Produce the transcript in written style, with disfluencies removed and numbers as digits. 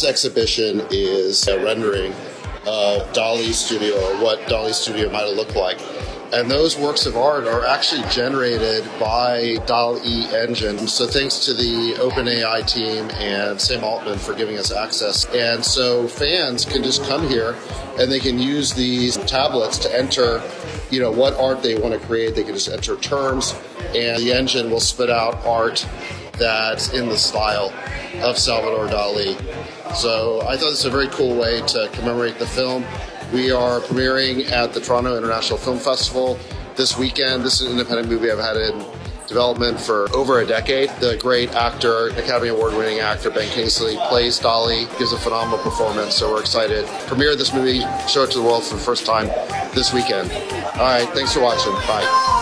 This exhibition is a rendering of Dali Studio, or what Dali Studio might have looked like. And those works of art are actually generated by Dali Engine. So thanks to the OpenAI team and Sam Altman for giving us access. And so fans can just come here and they can use these tablets to enter, you know, what art they want to create. They can just enter terms and the engine will spit out art that's in the style of Salvador Dali. So I thought it's a very cool way to commemorate the film. We are premiering at the Toronto International Film Festival this weekend. This is an independent movie I've had in development for over a decade. The great actor, Academy Award-winning actor Ben Kingsley plays Dali, gives a phenomenal performance, so we're excited. Premiere this movie, show it to the world for the first time this weekend. All right, thanks for watching. Bye.